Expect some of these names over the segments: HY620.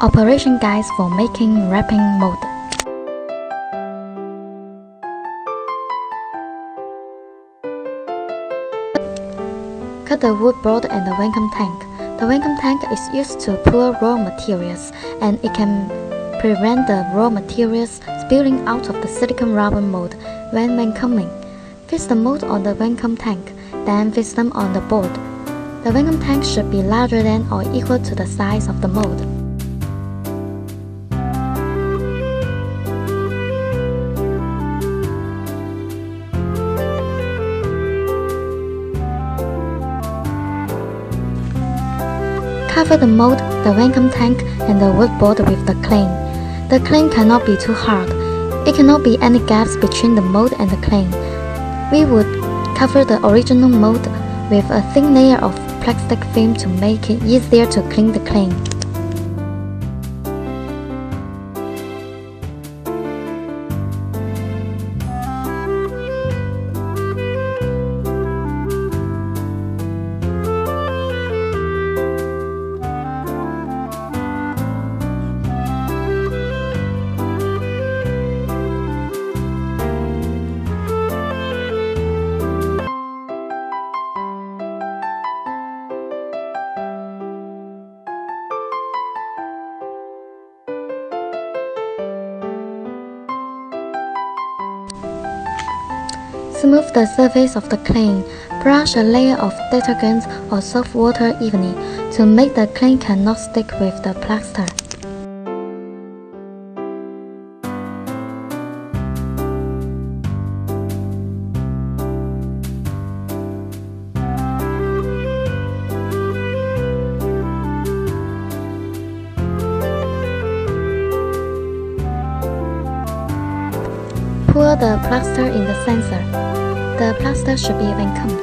Operation guides for making wrapping mold. Cut the wood board and the vacuum tank. The vacuum tank is used to pour raw materials, and it can prevent the raw materials spilling out of the silicone rubber mold when vacuuming. Fix the mold on the vacuum tank, then fix them on the board. The vacuum tank should be larger than or equal to the size of the mold. Cover the mold, the vacuum tank, and the wood board with the clay. The clay cannot be too hard. It cannot be any gaps between the mold and the clay. We would cover the original mold with a thin layer of plastic film to make it easier to clean the clay. Smooth the surface of the clay. Brush a layer of detergent or soft water evenly to make the clay cannot stick with the plaster. Pour the plaster in the sensor. The plaster should be vacuumed.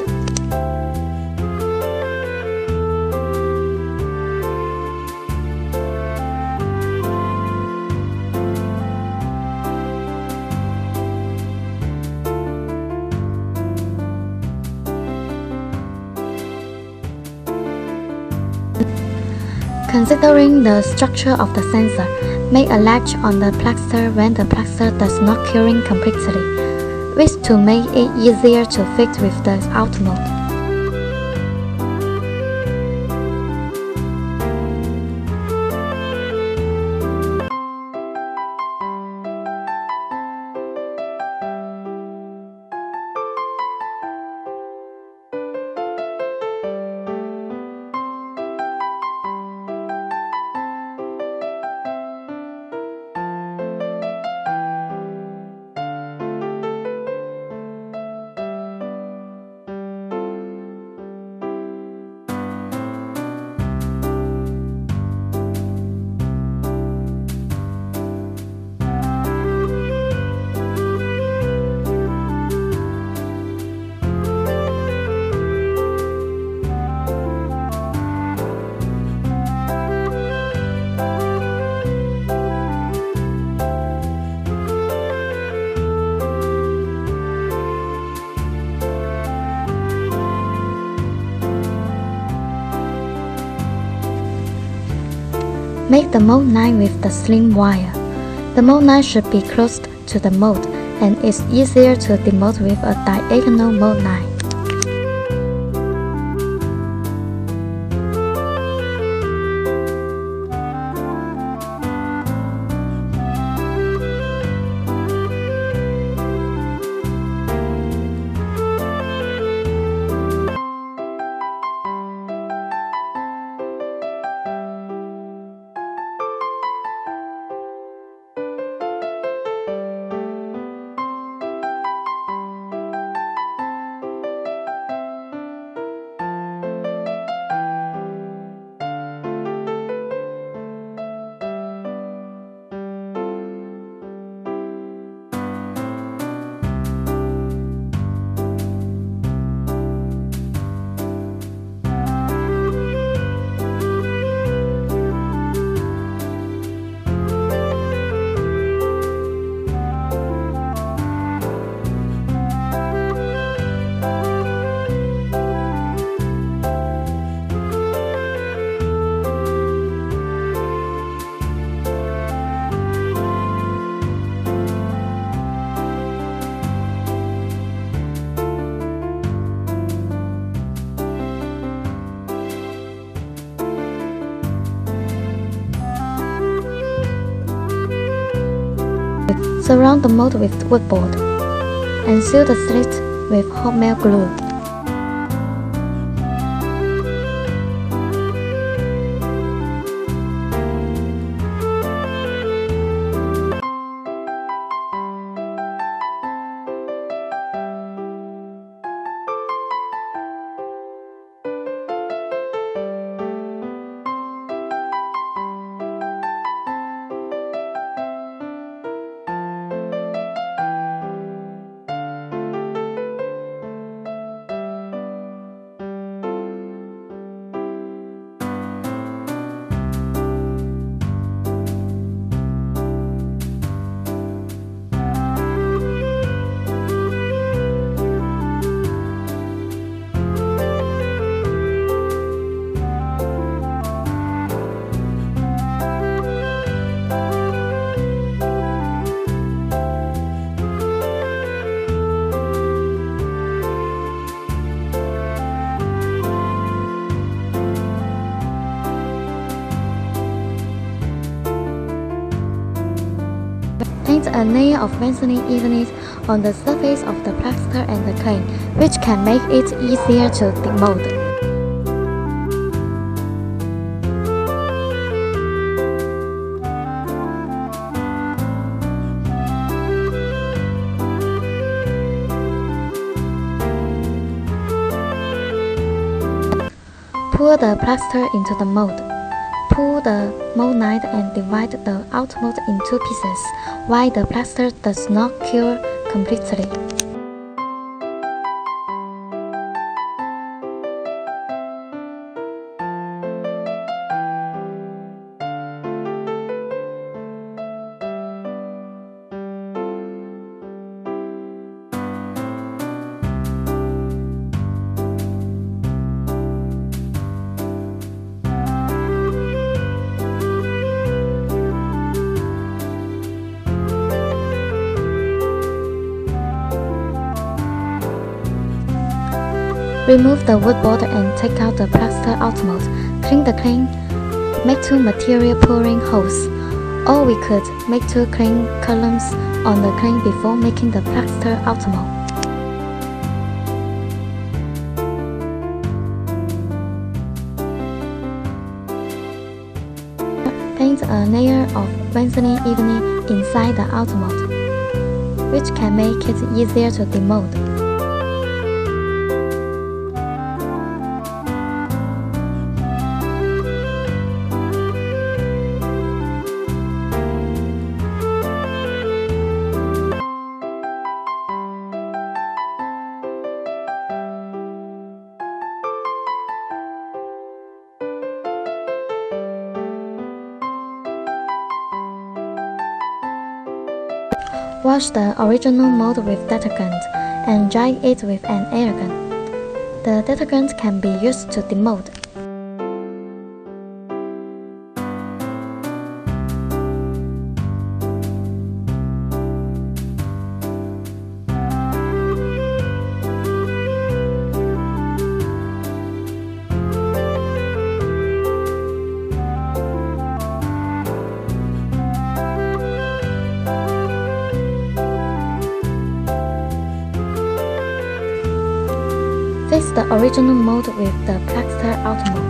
Considering the structure of the sensor, make a latch on the plaster when the plaster does not curing completely, which to make it easier to fit with the outer mold. Make the mold line with the sling wire. The mold line should be close to the mold, and it's easier to demold with a diagonal mold line. Surround the mold with woodboard and seal the slits with hot melt glue. Paint a layer of Vaseline evenly on the surface of the plaster and the clay, which can make it easier to demold. Pour the plaster into the mold. Pull the mold knife and divide the outer mold in two pieces, while the plaster does not cure completely. Remove the woodboard and take out the plaster outermost. Clean the clay. Make two material pouring holes. Or we could make two clean columns on the clay before making the plaster outermost. Paint a layer of Vaseline evenly inside the outermost, which can make it easier to demold. Wash the original mold with detergent and dry it with an air gun. The detergent can be used to demold. Fix the original mold with the plaster outer mold.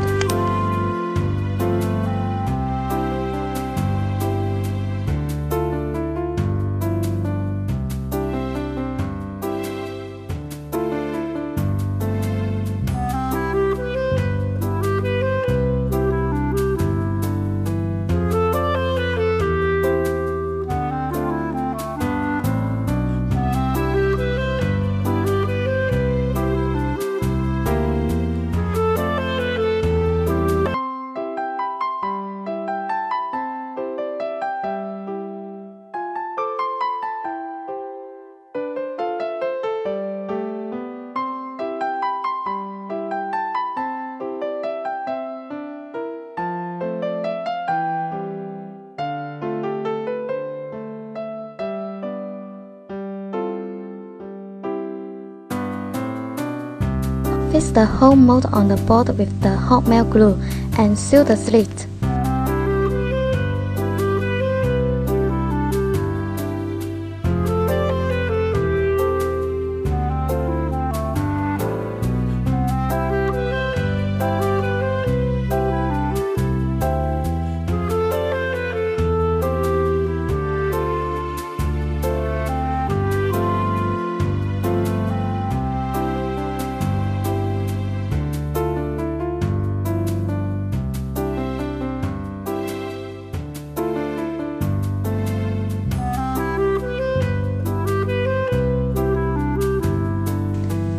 Place the whole mold on the board with the hot melt glue and seal the slit.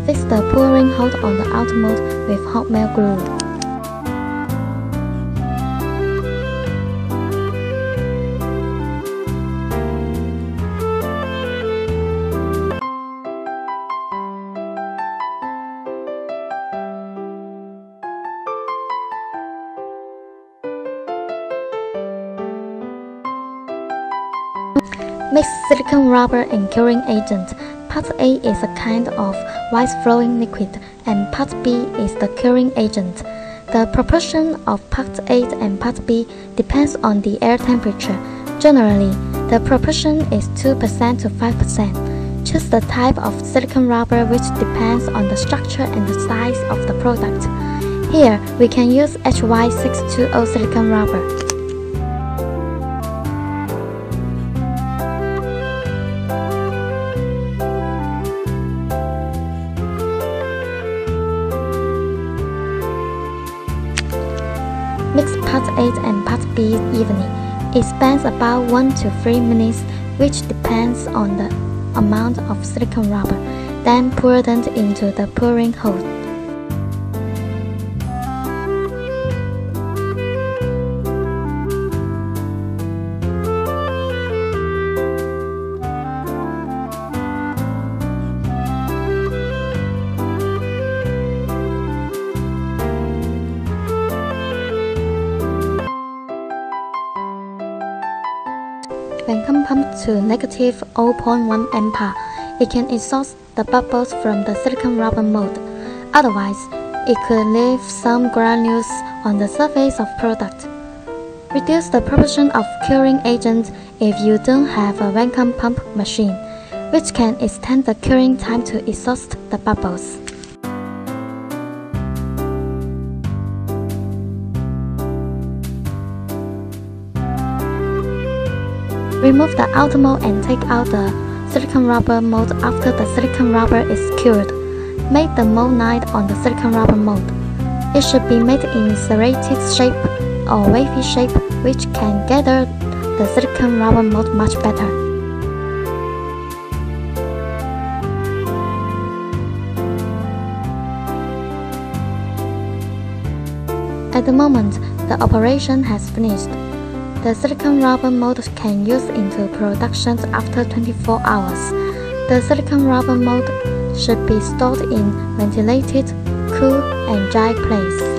Fix the pouring hole on the outer mold with hot melt glue. Mix silicone rubber and curing agent. Part A is a kind of white-flowing liquid and Part B is the curing agent. The proportion of Part A and Part B depends on the air temperature. Generally, the proportion is 2% to 5%. Choose the type of silicone rubber which depends on the structure and the size of the product. Here, we can use HY620 silicone rubber. Mix Part A and Part B evenly. It spends about 1 to 3 minutes, which depends on the amount of silicone rubber. Then pour them into the pouring hole. When pumped to negative 0.1 ampere, it can exhaust the bubbles from the silicone rubber mold. Otherwise, it could leave some granules on the surface of product. Reduce the proportion of curing agent if you don't have a vacuum pump machine, which can extend the curing time to exhaust the bubbles. Remove the outer mold and take out the silicone rubber mold after the silicone rubber is cured. Make the mold night on the silicone rubber mold. It should be made in serrated shape or wavy shape, which can gather the silicone rubber mold much better. At the moment, the operation has finished. The silicone rubber mold can use into production after 24 hours. The silicone rubber mold should be stored in ventilated, cool and dry place.